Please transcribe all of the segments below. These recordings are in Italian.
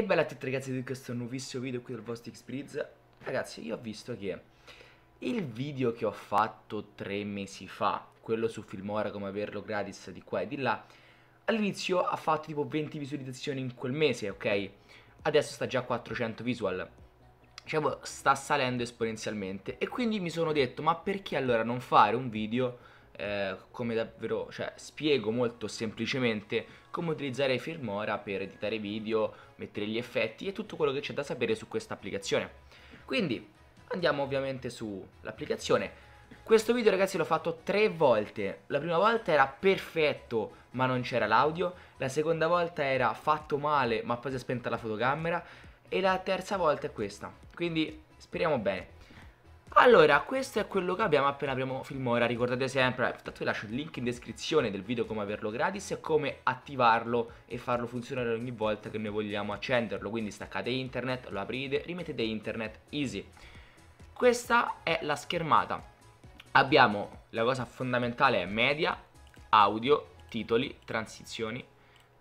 E bella a tutti ragazzi di questo nuovissimo video qui del vostro XBreeze. Ragazzi, io ho visto che il video che ho fatto 3 mesi fa, quello su Filmora, come averlo gratis di qua e di là, all'inizio ha fatto tipo 20 visualizzazioni in quel mese, ok? Adesso sta già a 400 visual, diciamo sta salendo esponenzialmente. E quindi mi sono detto, ma perché allora non fare un video come davvero, cioè spiego molto semplicemente come utilizzare Filmora per editare video, mettere gli effetti e tutto quello che c'è da sapere su questa applicazione. Quindi andiamo ovviamente sull'applicazione. Questo video ragazzi l'ho fatto 3 volte. La prima volta era perfetto ma non c'era l'audio, la seconda volta era fatto male ma poi si è spenta la fotocamera e la terza volta è questa, quindi speriamo bene. Allora, questo è quello che abbiamo appena apriamo Filmora. Ricordate sempre, tanto vi lascio il link in descrizione del video come averlo gratis e come attivarlo e farlo funzionare ogni volta che noi vogliamo accenderlo. Quindi staccate internet, lo aprite, rimettete internet, easy. Questa è la schermata. Abbiamo, la cosa fondamentale è media, audio, titoli, transizioni,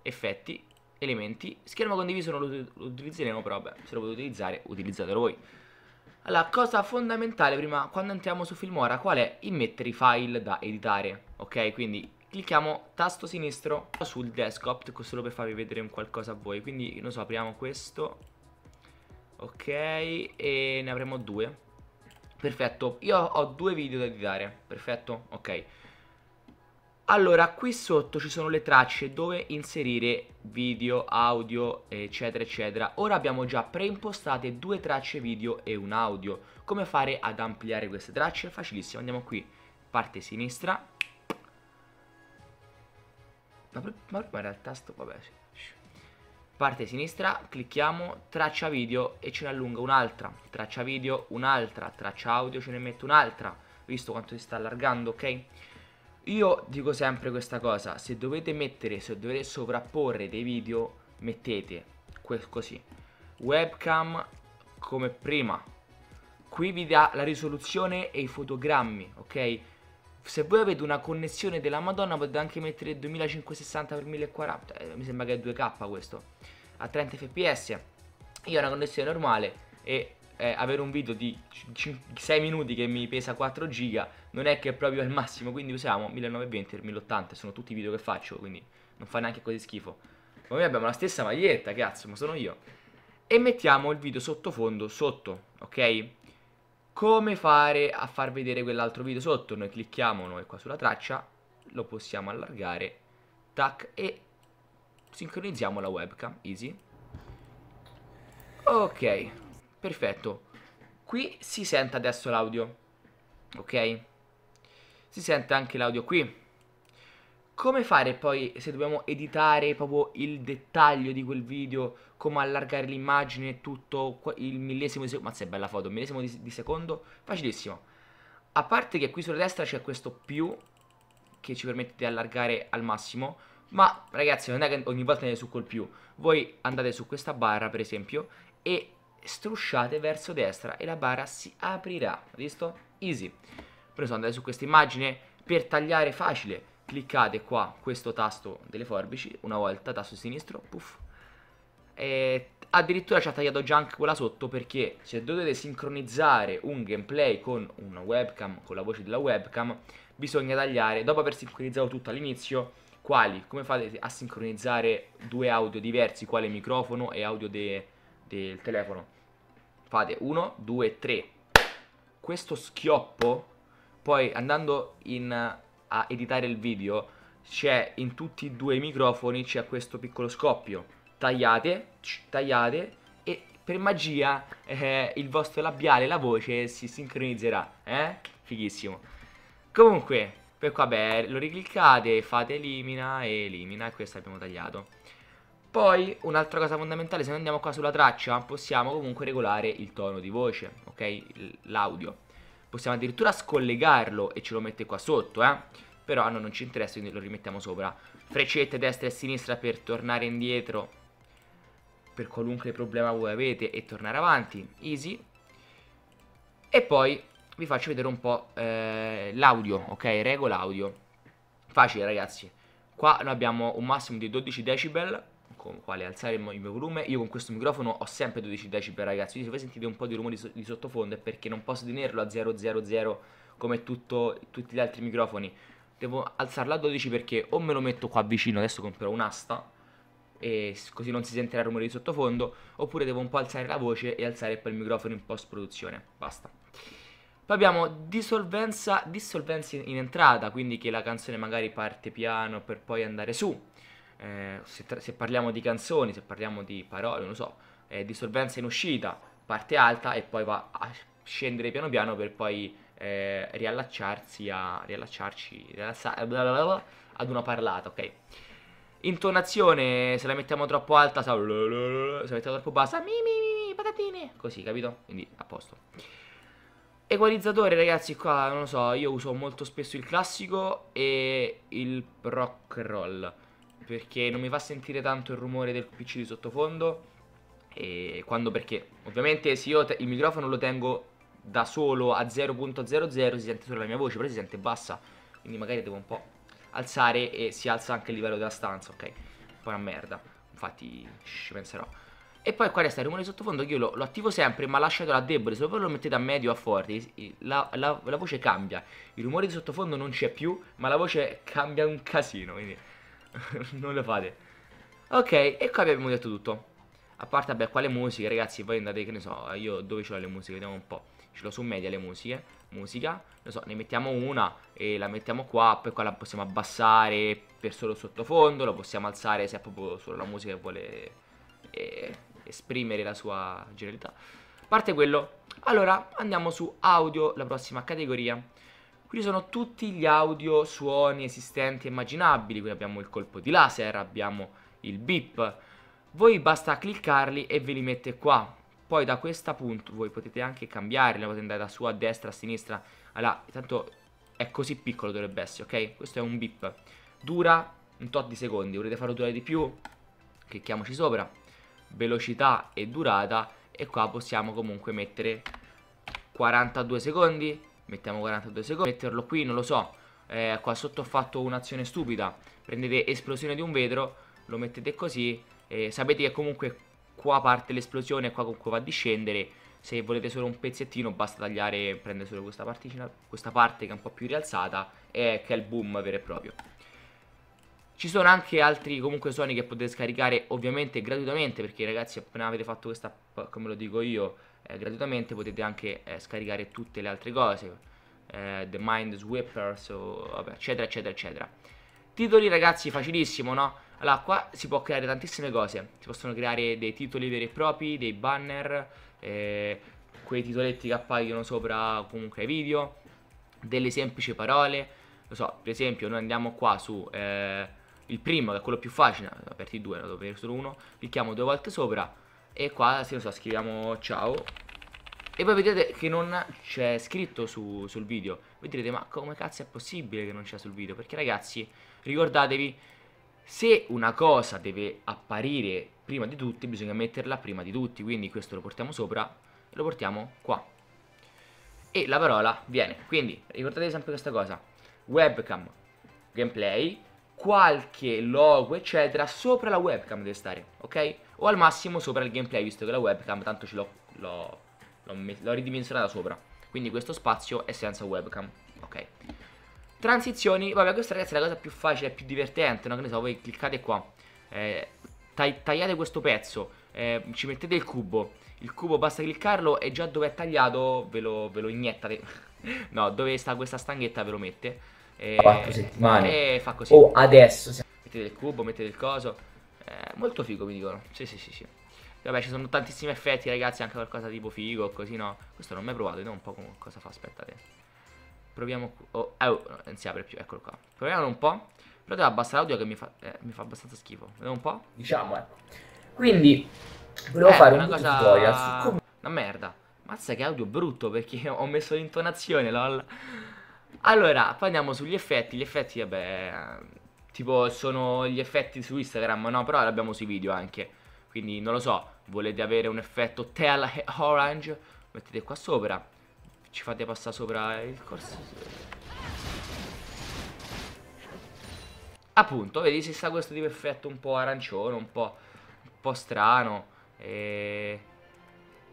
effetti, elementi. Schermo condiviso non lo utilizzeremo, però beh, se lo potete utilizzare, utilizzatelo voi. Allora, cosa fondamentale prima, quando entriamo su Filmora, qual è? Immettere i file da editare, ok? Quindi clicchiamo tasto sinistro sul desktop, solo per farvi vedere un qualcosa a voi. Quindi, non so, apriamo questo, ok, e ne avremo 2. Perfetto, io ho 2 video da editare, perfetto, ok. Allora, qui sotto ci sono le tracce dove inserire video, audio, eccetera, eccetera. Ora abbiamo già preimpostate 2 tracce video e un audio. Come fare ad ampliare queste tracce? Facilissimo, andiamo qui, parte sinistra. Ma prima era il tasto, vabbè. Parte sinistra, clicchiamo, traccia video e ce ne allunga un'altra. Traccia video, un'altra, traccia audio, ce ne metto un'altra. Visto quanto si sta allargando, ok? Io dico sempre questa cosa, se dovete sovrapporre dei video, mettete così, webcam come prima, qui vi dà la risoluzione e i fotogrammi, ok? Se voi avete una connessione della Madonna potete anche mettere 2560x1040, mi sembra che è 2K questo, a 30 fps, io ho una connessione normale e... avere un video di 6 minuti che mi pesa 4 giga non è che è proprio al massimo, quindi usiamo 1920 e 1080, sono tutti i video che faccio, quindi non fa neanche così schifo. Ma noi abbiamo la stessa maglietta, cazzo, ma sono io. E mettiamo il video sottofondo sotto, ok? Come fare a far vedere quell'altro video sotto? Noi clicchiamo qua sulla traccia, lo possiamo allargare, tac, e sincronizziamo la webcam, easy. Ok, perfetto, qui si sente adesso l'audio, ok? Si sente anche l'audio qui. Come fare poi se dobbiamo editare proprio il dettaglio di quel video, come allargare l'immagine, tutto il millesimo di secondo, mazza è bella foto, millesimo di secondo, facilissimo. A parte che qui sulla destra c'è questo più che ci permette di allargare al massimo, ma ragazzi non è che ogni volta andate su col più, voi andate su questa barra per esempio e strusciate verso destra e la barra si aprirà, visto? Easy. Preso, andate su questa immagine, per tagliare facile cliccate qua questo tasto delle forbici, una volta tasto sinistro, puff, e addirittura ci ha tagliato già anche quella sotto, perché se dovete sincronizzare un gameplay con una webcam, con la voce della webcam, bisogna tagliare, dopo aver sincronizzato tutto all'inizio, quali, come fate a sincronizzare 2 audio diversi, quale microfono e audio del telefono, fate 1, 2, 3, questo schioppo, poi andando a editare il video c'è in tutti e 2 i microfoni c'è questo piccolo scoppio, tagliate, tagliate e per magia il vostro labiale, la voce si sincronizzerà, fighissimo. Comunque per qua, beh, lo ricliccate, fate elimina e elimina, e questo abbiamo tagliato. Poi un'altra cosa fondamentale, se noi andiamo qua sulla traccia possiamo comunque regolare il tono di voce, ok? L'audio. Possiamo addirittura scollegarlo e ce lo mette qua sotto, però a noi non ci interessa, quindi lo rimettiamo sopra. Freccette destra e sinistra per tornare indietro per qualunque problema voi avete e tornare avanti, easy. E poi vi faccio vedere un po' l'audio, ok? Regola audio. Facile ragazzi. Qua noi abbiamo un massimo di 12 decibel. con quale alzare il mio volume. Io con questo microfono ho sempre 12 decibel, ragazzi, quindi se voi sentite un po' di rumori di sottofondo è perché non posso tenerlo a 000 come tutti gli altri microfoni. Devo alzarlo a 12 perché o me lo metto qua vicino, adesso comprerò un'asta e così non si sentirà il rumore di sottofondo, oppure devo un po' alzare la voce e alzare poi il microfono in post produzione, basta. Poi abbiamo dissolvenza in entrata, quindi che la canzone magari parte piano per poi andare su. Se parliamo di canzoni, se parliamo di parole, non lo so, dissolvenza in uscita, parte alta e poi va a scendere piano piano per poi riallacciarci ad una parlata, ok? Intonazione, se la mettiamo troppo alta, se la mettiamo troppo bassa, mi patatine, così, capito? Quindi a posto. Equalizzatore, ragazzi, qua non lo so, io uso molto spesso il classico e il rock roll perché non mi fa sentire tanto il rumore del PC di sottofondo, e quando, perché ovviamente se io il microfono lo tengo da solo a 0.00 si sente solo la mia voce, però si sente bassa, quindi magari devo un po' alzare e si alza anche il livello della stanza, ok? Un po' una merda, infatti ci penserò. E poi qua resta il rumore di sottofondo che io lo attivo sempre, ma lasciatelo a debole. Se voi lo mettete a medio o a forte la voce cambia, il rumore di sottofondo non c'è più, ma la voce cambia un casino, quindi non lo fate. Ok, e qua abbiamo detto tutto. A parte, vabbè, qua le musiche, ragazzi, voi andate, che ne so, io dove ce l'ho le musiche, vediamo un po'. Ce l'ho su media le musiche, musica, non so, ne mettiamo una e la mettiamo qua, poi qua la possiamo abbassare per solo sottofondo, la possiamo alzare se è proprio solo la musica che vuole esprimere la sua generalità. A parte quello, allora andiamo su audio, la prossima categoria. Qui sono tutti gli audio, suoni esistenti e immaginabili, qui abbiamo il colpo di laser, abbiamo il beep. Voi basta cliccarli e ve li mette qua. Poi da questo punto voi potete anche cambiarli, potete andare da su a destra, a sinistra. Allora, tanto è così piccolo dovrebbe essere, ok? Questo è un beep. Dura un tot di secondi, volete farlo durare di più? Clicchiamoci sopra. Velocità e durata. E qua possiamo comunque mettere 42 secondi. Mettiamo 42 secondi, metterlo qui, non lo so, qua sotto ho fatto un'azione stupida, prendete esplosione di un vetro, lo mettete così, sapete che comunque qua parte l'esplosione e qua comunque va a discendere, se volete solo un pezzettino basta tagliare e prendere solo questa particina, questa parte che è un po' più rialzata e che è il boom vero e proprio. Ci sono anche altri comunque suoni che potete scaricare ovviamente gratuitamente, perché ragazzi appena avete fatto questa, come lo dico io, gratuitamente potete anche scaricare tutte le altre cose, The Mind Sweepers, vabbè, eccetera eccetera eccetera. Titoli, ragazzi, facilissimo, no? Allora qua si può creare tantissime cose, si possono creare dei titoli veri e propri, dei banner, quei titoletti che appaiono sopra comunque ai video, delle semplici parole, lo so, per esempio noi andiamo qua su il primo, che è quello più facile, ho aperto i due, ne ho aperto solo uno, clicchiamo due volte sopra e qua, se non so, scriviamo ciao e poi vedete che non c'è scritto sul video. Voi direte, ma come cazzo è possibile che non c'è sul video? Perché, ragazzi, ricordatevi, se una cosa deve apparire prima di tutti, bisogna metterla prima di tutti. Quindi questo lo portiamo sopra e lo portiamo qua e la parola viene. Quindi ricordatevi sempre questa cosa: webcam, gameplay, qualche logo eccetera sopra la webcam deve stare, ok? O al massimo sopra il gameplay, visto che la webcam tanto ce l'ho ridimensionata sopra, quindi questo spazio è senza webcam, ok? Transizioni, vabbè, questa, ragazzi, è la cosa più facile e più divertente, no? Che ne so, voi cliccate qua, tagliate questo pezzo, ci mettete il cubo basta cliccarlo e già dove è tagliato ve lo iniettate no, dove sta questa stanghetta ve lo mette, 4 settimane e fa così. Oh, adesso mettete il cubo, mettete il coso. Molto figo, mi dicono. Sì. Vabbè, ci sono tantissimi effetti, ragazzi, anche qualcosa tipo figo, così, no? Questo non l'ho mai provato, vediamo un po' cosa fa, aspettate. Proviamo. Oh, non si apre più, eccolo qua. Proviamolo un po'. Però devo abbassare l'audio che mi fa abbastanza schifo. Vediamo un po'. Diciamo, ecco. Quindi volevo fare una cosa tutorial su come... Una merda. Mazza che audio brutto, perché ho messo l'intonazione, lol. Allora, poi andiamo sugli effetti. Gli effetti, vabbè, tipo sono gli effetti su Instagram, no? Però l'abbiamo sui video anche. Quindi non lo so, volete avere un effetto Tell Orange, mettete qua sopra, ci fate passare sopra il corso. Appunto, vedi, si sa questo tipo effetto un po' arancione, un po' po' strano.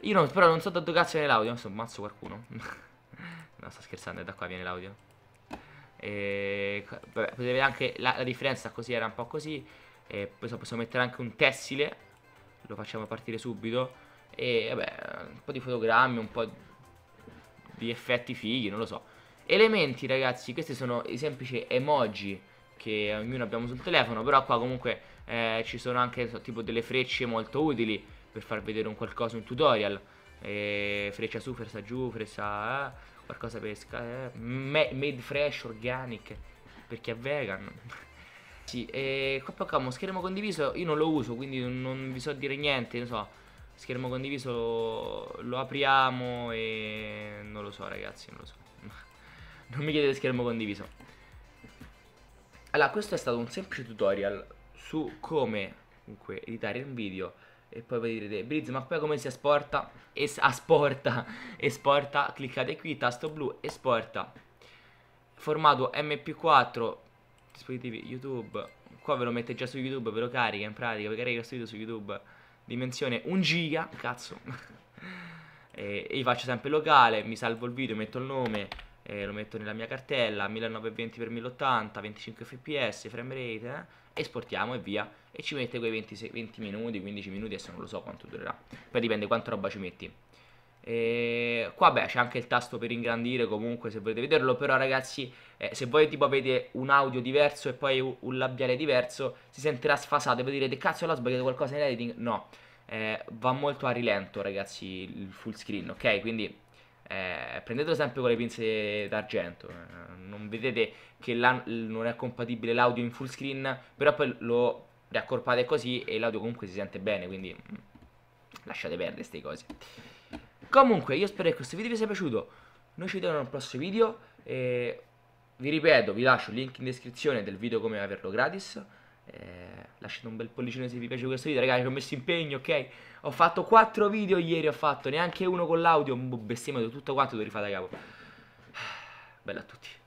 Io non, però non so da dove cazzo viene l'audio. Adesso ammazzo qualcuno. No, sto scherzando, è da qua viene l'audio. Vabbè, potete vedere anche la differenza. Così era un po' così. Possiamo mettere anche un tessile. Lo facciamo partire subito. E vabbè, un po' di fotogrammi, un po' di effetti fighi, non lo so. Elementi, ragazzi, questi sono i semplici emoji che ognuno abbiamo sul telefono. Però qua comunque ci sono anche tipo delle frecce molto utili per far vedere un qualcosa, un tutorial. Freccia su, freccia giù, freccia qualcosa per made fresh, organic, per chi è vegan. Sì, qua uno schermo condiviso io non lo uso, quindi non vi so dire niente, non so. Schermo condiviso lo apriamo e non lo so, ragazzi, non lo so. Non mi chiedete schermo condiviso. Allora, questo è stato un semplice tutorial su come comunque editare un video. E poi voi direte: Brizz, ma poi come si esporta? Esporta, cliccate qui, tasto blu, esporta. Formato MP4, dispositivi YouTube. Qua ve lo mette già su YouTube, ve lo carica in pratica, ve carica questo video su YouTube. Dimensione 1 giga, cazzo. E io faccio sempre locale, mi salvo il video, metto il nome, lo metto nella mia cartella, 1920x1080, 25 fps, frame rate, esportiamo e via. E ci mette quei 20 minuti, 15 minuti, adesso non lo so quanto durerà. Poi dipende quanta roba ci metti. Qua beh, c'è anche il tasto per ingrandire comunque se volete vederlo. Però ragazzi, se voi tipo avete un audio diverso e poi un labiale diverso, si sentirà sfasato e voi direte: cazzo, l'ho sbagliato qualcosa in editing? No, va molto a rilento, ragazzi, il full screen, ok? Quindi prendetelo sempre con le pinze d'argento. Non vedete che non è compatibile l'audio in full screen, però poi lo riaccorpate così e l'audio comunque si sente bene. Quindi lasciate perdere queste cose. Comunque io spero che questo video vi sia piaciuto. Noi ci vediamo nel prossimo video. Vi ripeto, vi lascio il link in descrizione del video come averlo gratis. Lasciate un bel pollicino se vi piace questo video, ragazzi, ho messo impegno, ok? Ho fatto 4 video ieri, ho fatto neanche uno con l'audio, bestemmiato tutto quanto, devo rifare da capo. Bella a tutti.